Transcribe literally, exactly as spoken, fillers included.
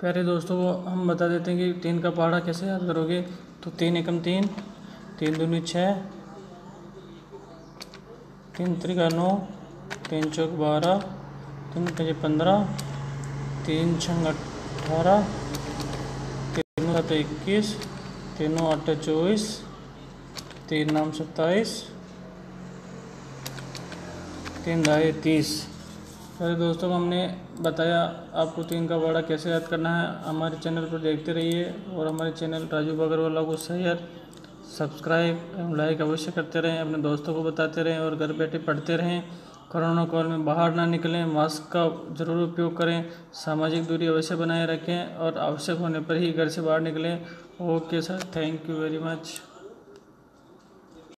प्यारे दोस्तों हम बता देते हैं कि तीन का पहाड़ा कैसे याद करोगे। तो तीन एकम तीन, तीन दूनी छः, तीन त्रिका नौ, तीन चौक बारह, तीन पचे पंद्रह, तीन छंग अठारह, तीन सात इक्कीस, तीनों आठ चौबीस, तीन नाम सत्ताईस, तीन ढाई तीस। अरे दोस्तों हमने बताया आपको तीन का बड़ा कैसे याद करना है। हमारे चैनल पर देखते रहिए और हमारे चैनल राजू बगरवाला को शेयर सब्सक्राइब एवं लाइक अवश्य करते रहें। अपने दोस्तों को बताते रहें और घर बैठे पढ़ते रहें। कोरोना काल में बाहर ना निकलें, मास्क का ज़रूर उपयोग करें, सामाजिक दूरी अवश्य बनाए रखें और आवश्यक होने पर ही घर से बाहर निकलें। Okay sir, thank you very much.